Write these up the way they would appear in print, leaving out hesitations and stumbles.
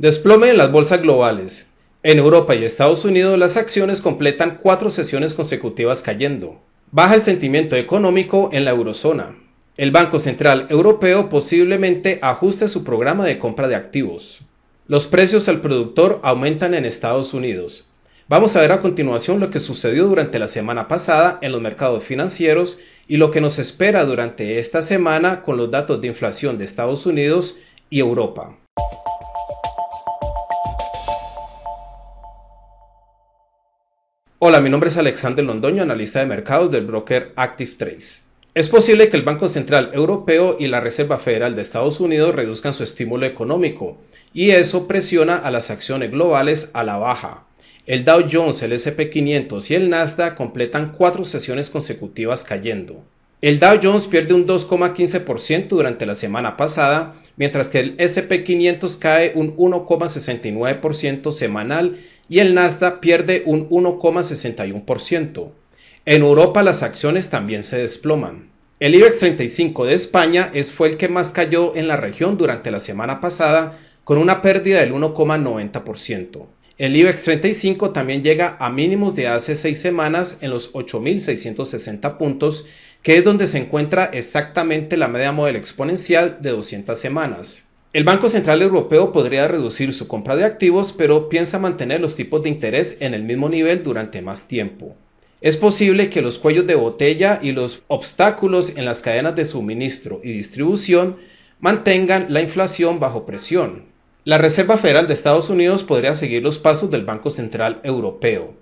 Desplome en las bolsas globales. En Europa y Estados Unidos las acciones completan 4 sesiones consecutivas cayendo. Baja el sentimiento económico en la eurozona. El Banco Central Europeo posiblemente ajuste su programa de compra de activos. Los precios al productor aumentan en Estados Unidos. Vamos a ver a continuación lo que sucedió durante la semana pasada en los mercados financieros y lo que nos espera durante esta semana con los datos de inflación de Estados Unidos y Europa. Hola, mi nombre es Alexander Londoño, analista de mercados del broker ActivTrades. Es posible que el Banco Central Europeo y la Reserva Federal de Estados Unidos reduzcan su estímulo económico, y eso presiona a las acciones globales a la baja. El Dow Jones, el S&P 500 y el Nasdaq completan 4 sesiones consecutivas cayendo. El Dow Jones pierde un 2,15% durante la semana pasada, mientras que el S&P 500 cae un 1,69% semanal y el Nasdaq pierde un 1,61%. En Europa las acciones también se desploman. El IBEX 35 de España fue el que más cayó en la región durante la semana pasada, con una pérdida del 1,90%. El IBEX 35 también llega a mínimos de hace 6 semanas en los 8.660 puntos, que es donde se encuentra exactamente la media móvil exponencial de 200 semanas. El Banco Central Europeo podría reducir su compra de activos, pero piensa mantener los tipos de interés en el mismo nivel durante más tiempo. Es posible que los cuellos de botella y los obstáculos en las cadenas de suministro y distribución mantengan la inflación bajo presión. La Reserva Federal de Estados Unidos podría seguir los pasos del Banco Central Europeo.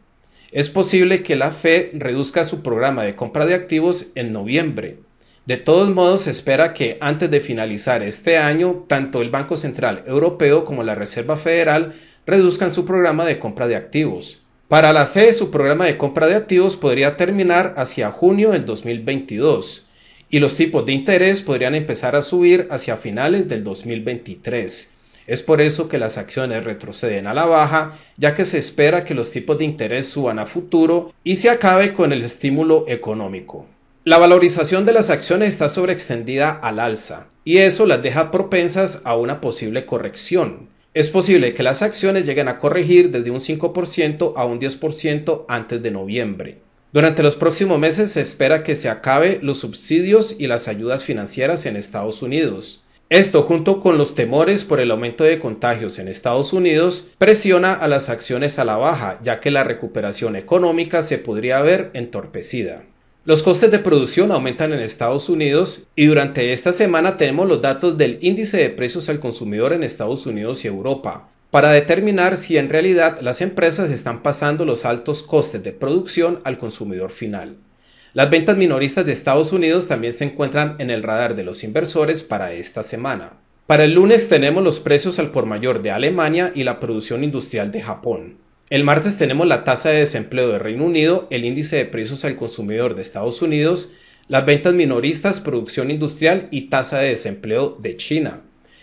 Es posible que la Fed reduzca su programa de compra de activos en noviembre. De todos modos, se espera que antes de finalizar este año, tanto el Banco Central Europeo como la Reserva Federal reduzcan su programa de compra de activos. Para la Fed, su programa de compra de activos podría terminar hacia junio del 2022 y los tipos de interés podrían empezar a subir hacia finales del 2023. Es por eso que las acciones retroceden a la baja, ya que se espera que los tipos de interés suban a futuro y se acabe con el estímulo económico. La valorización de las acciones está sobreextendida al alza, y eso las deja propensas a una posible corrección. Es posible que las acciones lleguen a corregir desde un 5% a un 10% antes de noviembre. Durante los próximos meses se espera que se acabe los subsidios y las ayudas financieras en Estados Unidos. Esto, junto con los temores por el aumento de contagios en Estados Unidos, presiona a las acciones a la baja, ya que la recuperación económica se podría ver entorpecida. Los costes de producción aumentan en Estados Unidos y durante esta semana tenemos los datos del índice de precios al consumidor en Estados Unidos y Europa para determinar si en realidad las empresas están pasando los altos costes de producción al consumidor final. Las ventas minoristas de Estados Unidos también se encuentran en el radar de los inversores para esta semana. Para el lunes tenemos los precios al por mayor de Alemania y la producción industrial de Japón. El martes tenemos la tasa de desempleo de Reino Unido, el índice de precios al consumidor de Estados Unidos, las ventas minoristas, producción industrial y tasa de desempleo de China.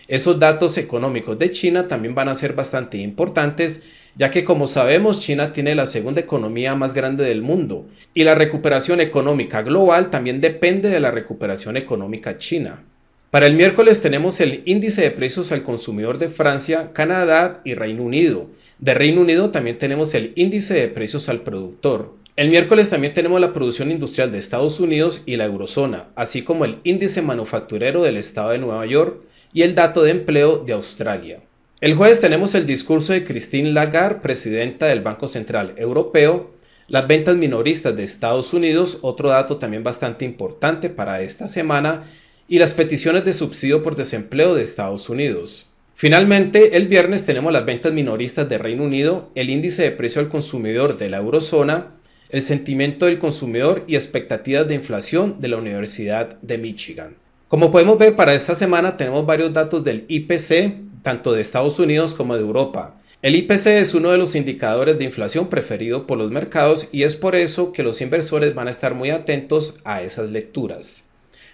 Esos datos económicos de China también van a ser bastante importantes, ya que como sabemos China tiene la segunda economía más grande del mundo y la recuperación económica global también depende de la recuperación económica china. Para el miércoles tenemos el índice de precios al consumidor de Francia, Canadá y Reino Unido. De Reino Unido también tenemos el índice de precios al productor. El miércoles también tenemos la producción industrial de Estados Unidos y la eurozona, así como el índice manufacturero del estado de Nueva York y el dato de empleo de Australia. El jueves tenemos el discurso de Christine Lagarde, presidenta del Banco Central Europeo, las ventas minoristas de Estados Unidos, otro dato también bastante importante para esta semana, y las peticiones de subsidio por desempleo de Estados Unidos. Finalmente, el viernes tenemos las ventas minoristas de Reino Unido, el índice de precio al consumidor de la eurozona, el sentimiento del consumidor y expectativas de inflación de la Universidad de Michigan. Como podemos ver, para esta semana tenemos varios datos del IPC, tanto de Estados Unidos como de Europa. El IPC es uno de los indicadores de inflación preferido por los mercados y es por eso que los inversores van a estar muy atentos a esas lecturas.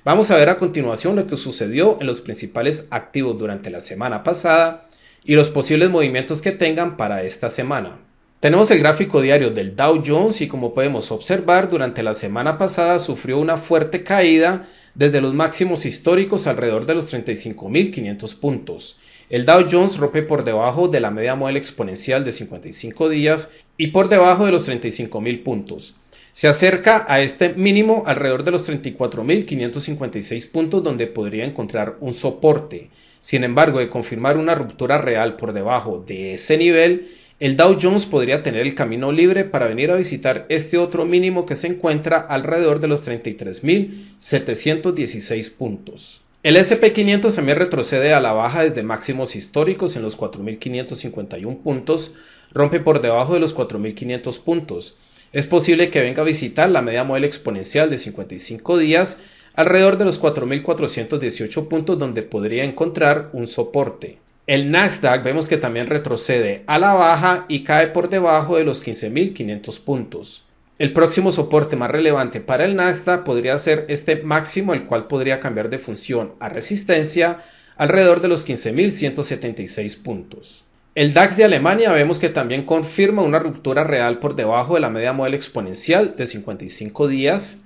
Vamos a ver a continuación lo que sucedió en los principales activos durante la semana pasada y los posibles movimientos que tengan para esta semana. Tenemos el gráfico diario del Dow Jones y como podemos observar, durante la semana pasada sufrió una fuerte caída desde los máximos históricos alrededor de los 35.500 puntos. El Dow Jones rompe por debajo de la media móvil exponencial de 55 días y por debajo de los 35.000 puntos. Se acerca a este mínimo alrededor de los 34.556 puntos donde podría encontrar un soporte. Sin embargo, de confirmar una ruptura real por debajo de ese nivel, el Dow Jones podría tener el camino libre para venir a visitar este otro mínimo que se encuentra alrededor de los 33.716 puntos. El S&P 500 también retrocede a la baja desde máximos históricos en los 4.551 puntos, rompe por debajo de los 4.500 puntos. Es posible que venga a visitar la media móvil exponencial de 55 días alrededor de los 4.418 puntos donde podría encontrar un soporte. El Nasdaq vemos que también retrocede a la baja y cae por debajo de los 15.500 puntos. El próximo soporte más relevante para el Nasdaq podría ser este máximo, el cual podría cambiar de función a resistencia alrededor de los 15.176 puntos. El DAX de Alemania vemos que también confirma una ruptura real por debajo de la media móvil exponencial de 55 días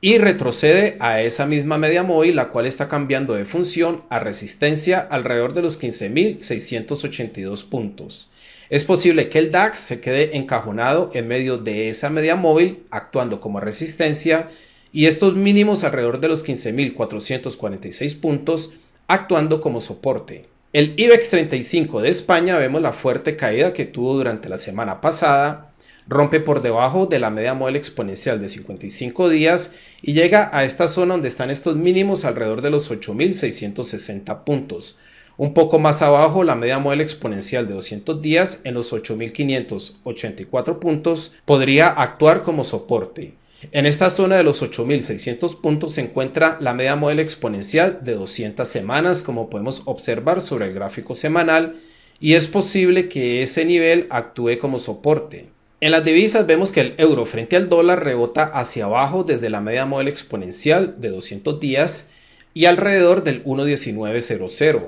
y retrocede a esa misma media móvil, la cual está cambiando de función a resistencia alrededor de los 15.682 puntos. Es posible que el DAX se quede encajonado en medio de esa media móvil actuando como resistencia y estos mínimos alrededor de los 15.446 puntos actuando como soporte. El IBEX 35 de España vemos la fuerte caída que tuvo durante la semana pasada, rompe por debajo de la media móvil exponencial de 55 días y llega a esta zona donde están estos mínimos alrededor de los 8.660 puntos. Un poco más abajo la media móvil exponencial de 200 días en los 8.584 puntos podría actuar como soporte. En esta zona de los 8.600 puntos se encuentra la media móvil exponencial de 200 semanas como podemos observar sobre el gráfico semanal y es posible que ese nivel actúe como soporte. En las divisas vemos que el euro frente al dólar rebota hacia abajo desde la media móvil exponencial de 200 días y alrededor del 1.1900.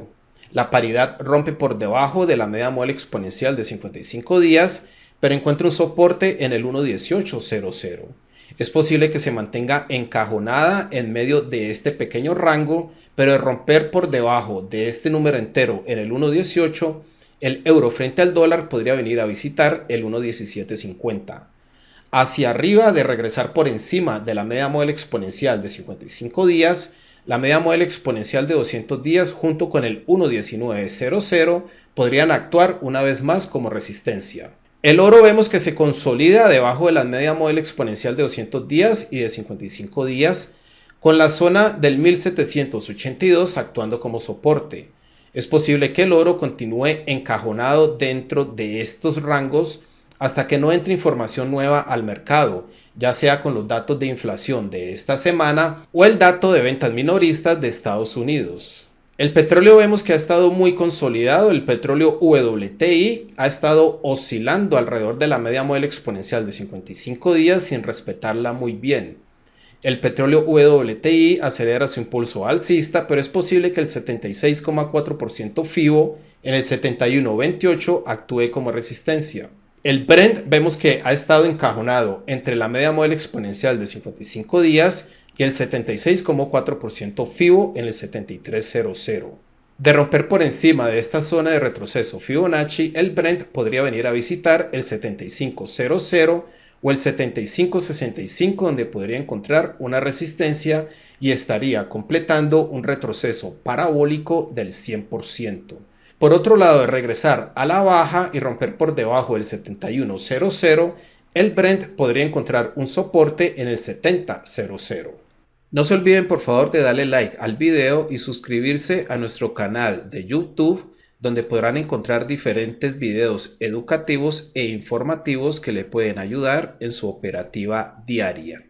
La paridad rompe por debajo de la media móvil exponencial de 55 días, pero encuentra un soporte en el 1.1800. Es posible que se mantenga encajonada en medio de este pequeño rango, pero de romper por debajo de este número entero en el 1.18, el euro frente al dólar podría venir a visitar el 1.1750. Hacia arriba de regresar por encima de la media móvil exponencial de 55 días, la media móvil exponencial de 200 días junto con el 1.1900 podrían actuar una vez más como resistencia. El oro vemos que se consolida debajo de la media móvil exponencial de 200 días y de 55 días con la zona del 1782 actuando como soporte. Es posible que el oro continúe encajonado dentro de estos rangos hasta que no entre información nueva al mercado, ya sea con los datos de inflación de esta semana o el dato de ventas minoristas de Estados Unidos. El petróleo vemos que ha estado muy consolidado, el petróleo WTI ha estado oscilando alrededor de la media móvil exponencial de 55 días sin respetarla muy bien. El petróleo WTI acelera su impulso alcista, pero es posible que el 76,4% FIBO en el 71.28 actúe como resistencia. El Brent vemos que ha estado encajonado entre la media móvil exponencial de 55 días y el 76,4% FIBO en el 73.00. De romper por encima de esta zona de retroceso Fibonacci, el Brent podría venir a visitar el 75.00 o el 75.65 donde podría encontrar una resistencia y estaría completando un retroceso parabólico del 100%. Por otro lado, de regresar a la baja y romper por debajo del 71.00, el Brent podría encontrar un soporte en el 70.00. No se olviden por favor de darle like al video y suscribirse a nuestro canal de YouTube, donde podrán encontrar diferentes videos educativos e informativos que le pueden ayudar en su operativa diaria.